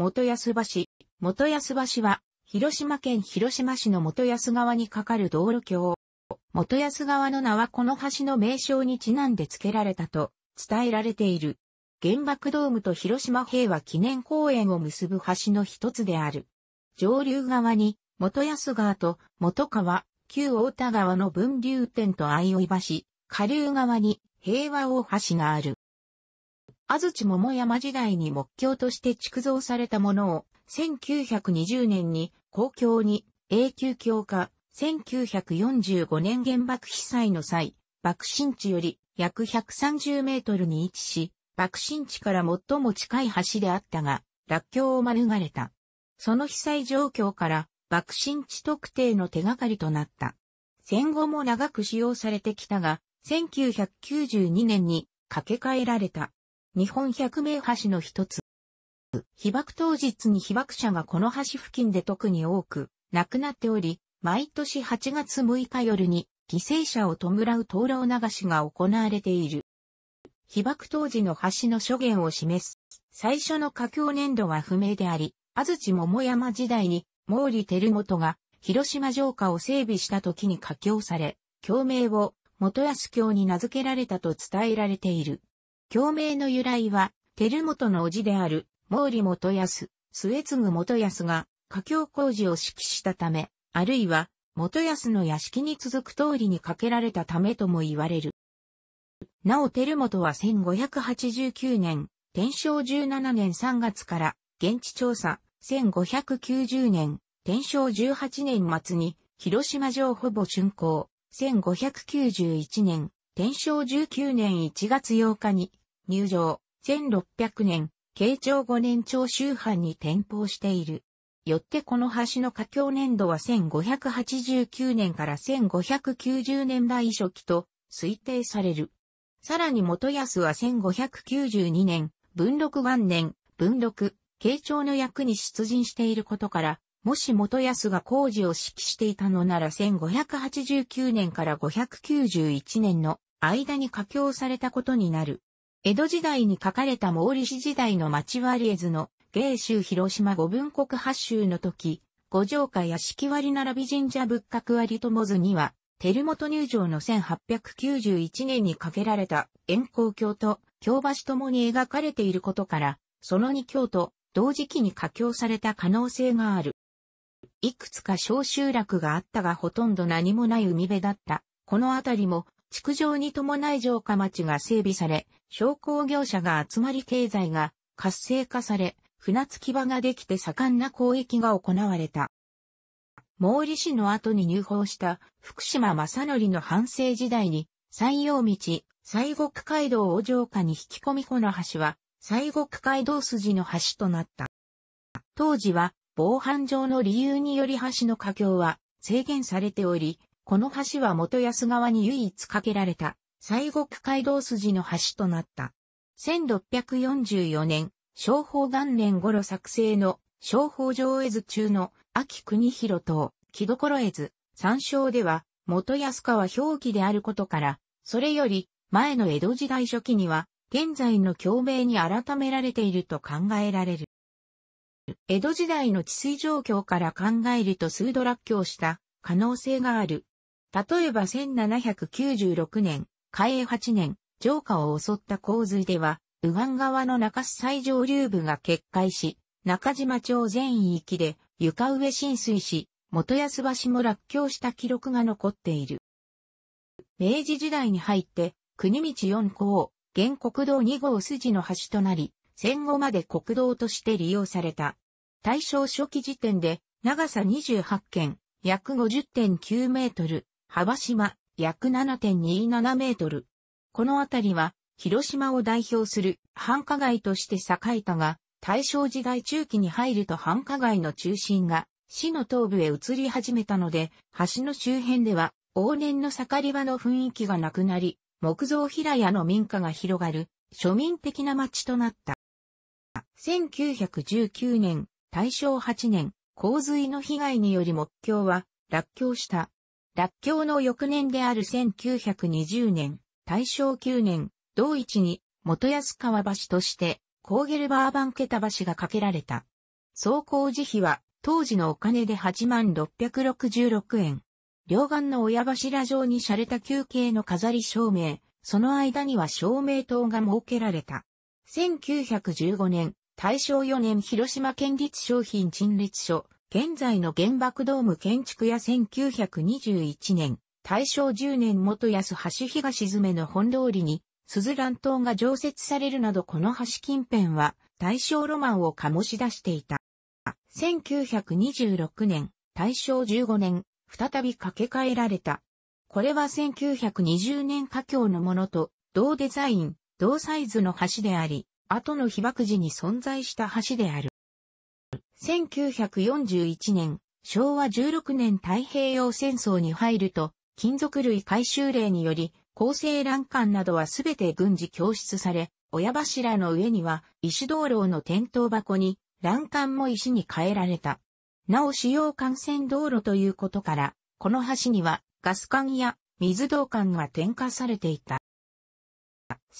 元安橋。元安橋は、広島県広島市の元安川に架かる道路橋。元安川の名はこの橋の名称にちなんで付けられたと伝えられている。原爆ドームと広島平和記念公園を結ぶ橋の一つである。上流側に、元安川と元川、旧太田川の分流点と相生橋、下流側に平和大橋がある。安土桃山時代に木橋として築造されたものを、1920年に公共に永久橋化、1945年原爆被災の際、爆心地より約130メートルに位置し、爆心地から最も近い橋であったが、落橋を免れた。その被災状況から、爆心地特定の手がかりとなった。戦後も長く使用されてきたが、1992年に架け替えられた。日本百名橋の一つ。被爆当日に被爆者がこの橋付近で特に多く亡くなっており、毎年8月6日夜に犠牲者を弔う灯籠流しが行われている。被爆当時の橋の初元を示す。最初の架橋年度は不明であり、安土桃山時代に毛利輝元が広島城下を整備した時に架橋され、橋名を元安橋に名付けられたと伝えられている。橋名の由来は、輝元の叔父である毛利元康、末次元康が架橋工事を指揮したため、あるいは元康の屋敷に続く通りに架けられたためとも言われる。なお輝元は1589年、天正17年3月から現地調査、1590年、天正18年末に広島城ほぼ竣工、1591年、天正19年1月8日に入城、1600年、慶長5年長州藩に転封している。よってこの橋の架橋年度は1589年から1590年代初期と推定される。さらに元康は1592年、文禄元年、文禄、慶長の役に出陣していることから、もし元康が工事を指揮していたのなら1589年から591年の間に架橋されたことになる。江戸時代に書かれた毛利氏時代の町割絵図の芸州広島五分国八州の時、五城下屋敷割並び神社仏閣割ともずには、輝元入城の1891年に架けられた円光橋と京橋ともに描かれていることから、その2橋と同時期に架橋された可能性がある。いくつか小集落があったがほとんど何もない海辺だった。この辺りも築城に伴い城下町が整備され、商工業者が集まり経済が活性化され、船着き場ができて盛んな交易が行われた。毛利氏の後に入藩した福島正則の藩政時代に、西洋道、西国街道を城下に引き込みこの橋は、西国街道筋の橋となった。当時は、防犯上の理由により橋の架橋は制限されており、この橋は元安川に唯一架けられた、西国街道筋の橋となった。1644年、正保元年頃作成の正保城絵図中の秋国広等、木所絵図、参照では、元安川表記であることから、それより前の江戸時代初期には、現在の橋名に改められていると考えられる。江戸時代の治水状況から考えると数度落橋した可能性がある。例えば1796年、嘉永8年、城下を襲った洪水では、右岸側の中洲最上流部が決壊し、中島町全域で床上浸水し、元安橋も落橋した記録が残っている。明治時代に入って、国道4号、現国道2号筋の橋となり、戦後まで国道として利用された。大正初期時点で、長さ28間、約 50.9 メートル、幅島、約 7.27 メートル。この辺りは、広島を代表する繁華街として栄えたが、大正時代中期に入ると繁華街の中心が、市の東部へ移り始めたので、橋の周辺では、往年の盛り場の雰囲気がなくなり、木造平屋の民家が広がる、庶民的な街となった。1919年、大正8年、洪水の被害により木橋は落橋した。落橋の翌年である1920年、大正9年、同一に元安川橋として、コーゲルバーバン桁橋が架けられた。総工事費は当時のお金で86,666円。両岸の親柱上に洒落た球形の飾り照明、その間には照明塔が設けられた。1915年、大正4年広島県立商品陳列所、現在の原爆ドーム建築や1921年、大正10年元安橋東詰の本通りに、すずらん塔が常設されるなどこの橋近辺は、大正ロマンを醸し出していた。1926年、大正15年、再び架け替えられた。これは1920年架橋のものと、同デザイン、同サイズの橋であり、後の被爆時に存在した橋である。1941年、昭和16年太平洋戦争に入ると、金属類回収令により、厚生欄干などはすべて軍事供出され、親柱の上には石灯籠の点灯箱に、欄干も石に変えられた。なお主要幹線道路ということから、この橋にはガス管や水道管が点火されていた。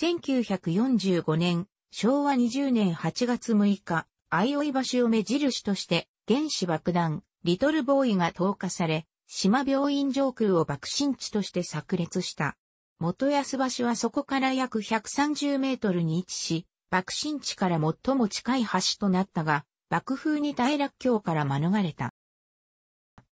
1945年、昭和20年8月6日、相生橋を目印として、原子爆弾、リトルボーイが投下され、島病院上空を爆心地として炸裂した。元安橋はそこから約130メートルに位置し、爆心地から最も近い橋となったが、爆風に耐え落橋から免れた。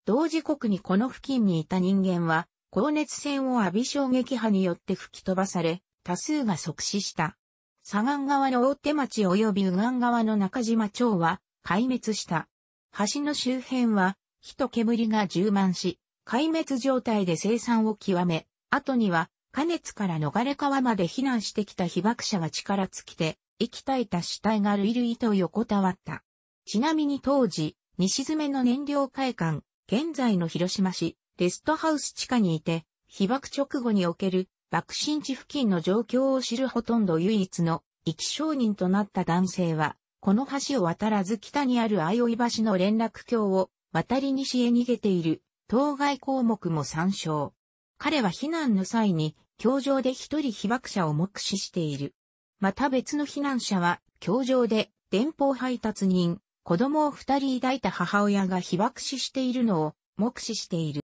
同時刻にこの付近にいた人間は、高熱線を浴び衝撃波によって吹き飛ばされ、多数が即死した。左岸側の大手町及び右岸側の中島町は壊滅した。橋の周辺は火と煙が充満し、壊滅状態で凄惨を極め、後には、加熱から逃れ川まで避難してきた被爆者が力尽きて、息絶えた死体が類々と横たわった。ちなみに当時、西詰の燃料会館、現在の広島市、レストハウス地下にいて、被爆直後における爆心地付近の状況を知るほとんど唯一の生き証人となった男性は、この橋を渡らず北にある相生橋の連絡橋を渡り西へ逃げている、当該項目も参照。彼は避難の際に、橋上で一人被爆者を目視している。また別の避難者は、橋上で電報配達人、子供を2人抱いた母親が被爆死しているのを目視している。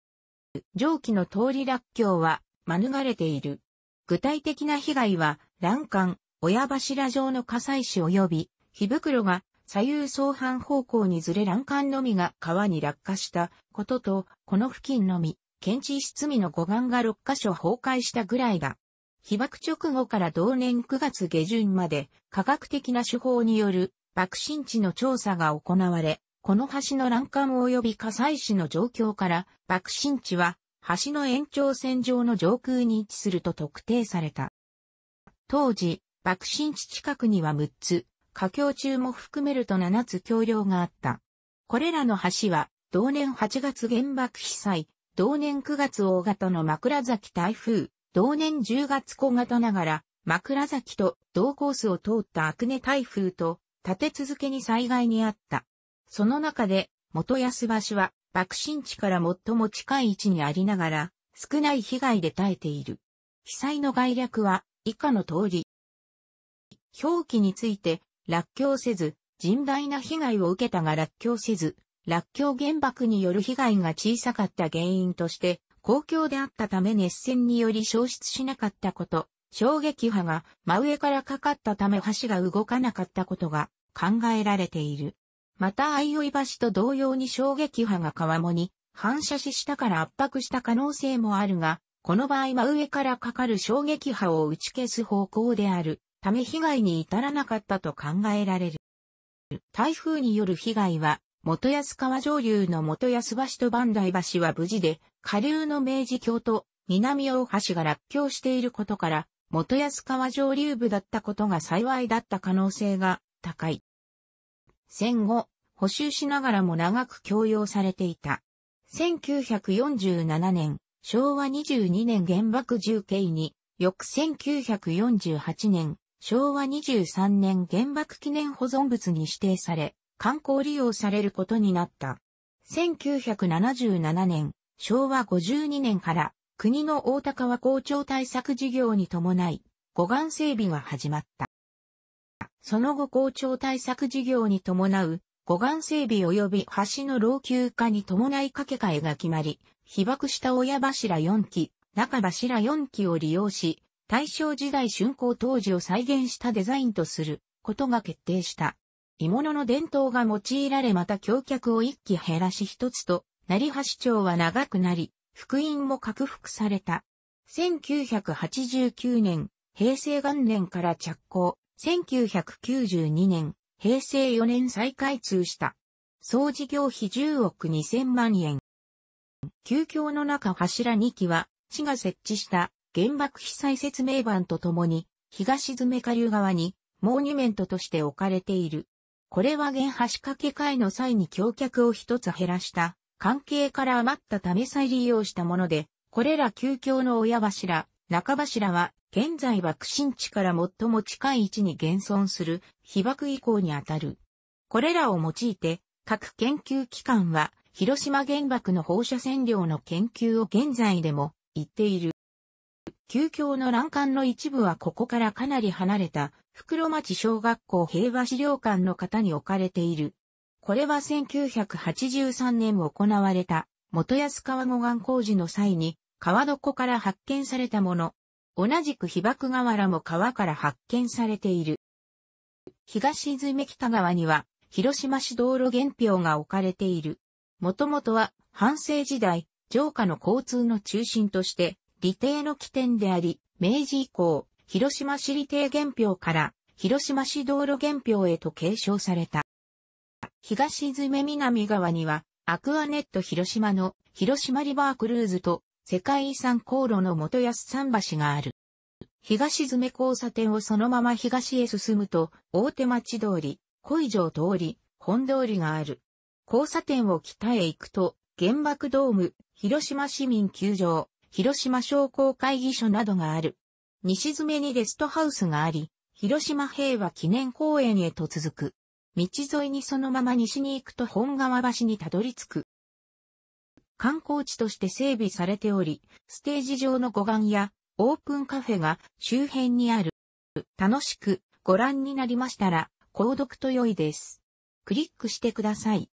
上記の通り落橋は免れている。具体的な被害は、欄干、親柱状の火砕石及び、火袋が左右相反方向にずれ欄干のみが川に落下したことと、この付近のみ。県知一隅の護岸が6カ所崩壊したぐらいだ。被爆直後から同年9月下旬まで科学的な手法による爆心地の調査が行われ、この橋の欄干及び火砕石の状況から爆心地は橋の延長線上の上空に位置すると特定された。当時、爆心地近くには6つ、架橋中も含めると7つ橋梁があった。これらの橋は同年8月原爆被災、同年9月大型の枕崎台風、同年10月小型ながら、枕崎と同コースを通った悪根台風と、立て続けに災害にあった。その中で、元安橋は、爆心地から最も近い位置にありながら、少ない被害で耐えている。被災の概略は、以下の通り。表記について、落橋せず、甚大な被害を受けたが落橋せず、落橋原爆による被害が小さかった原因として、公共であったため熱線により消失しなかったこと、衝撃波が真上からかかったため橋が動かなかったことが考えられている。また相生橋と同様に衝撃波が川面に反射し下から圧迫した可能性もあるが、この場合真上からかかる衝撃波を打ち消す方向であるため被害に至らなかったと考えられる。台風による被害は、元安川上流の元安橋と磐梯橋は無事で、下流の明治橋と南大橋が落橋していることから、元安川上流部だったことが幸いだった可能性が高い。戦後、補修しながらも長く供用されていた。1947年、昭和22年原爆重慶に、翌1948年、昭和23年原爆記念保存物に指定され、観光利用されることになった。1977年、昭和52年から国の大田川校長対策事業に伴い、護岸整備が始まった。その後校長対策事業に伴う護岸整備及び橋の老朽化に伴い架け替えが決まり、被爆した親柱4基、中柱4基を利用し、大正時代竣工当時を再現したデザインとすることが決定した。鋳物の伝統が用いられまた橋脚を1基減らし1つと、成橋町は長くなり、幅員も拡幅された。1989年、平成元年から着工、1992年、平成4年再開通した。総事業費10億2000万円。旧橋の中柱2基は、市が設置した原爆被災説明板とともに、東詰下流側にモーニュメントとして置かれている。これは原橋架け替えの際に橋脚を1つ減らした関係から余ったため再利用したもので、これら旧橋の親柱、中柱は、現在爆心地から最も近い位置に現存する被爆遺構にあたる。これらを用いて各研究機関は広島原爆の放射線量の研究を現在でも行っている。旧橋の欄干の一部はここからかなり離れた袋町小学校平和資料館の方に置かれている。これは1983年行われた元安川護岸工事の際に川床から発見されたもの。同じく被爆瓦も川から発見されている。東詰北側には広島市道路原標が置かれている。もともとは藩政時代、城下の交通の中心として理定の起点であり、明治以降、広島市理定原標から広島市道路原標へと継承された。東詰南側にはアクアネット広島の広島リバークルーズと世界遺産航路の元安桟橋がある。東詰交差点をそのまま東へ進むと、大手町通り、小城通り、本通りがある。交差点を北へ行くと、原爆ドーム、広島市民球場、広島商工会議所などがある。西詰にレストハウスがあり、広島平和記念公園へと続く。道沿いにそのまま西に行くと本川橋にたどり着く。観光地として整備されており、ステージ上の護岸やオープンカフェが周辺にある。楽しくご覧になりましたら、購読と良いです。クリックしてください。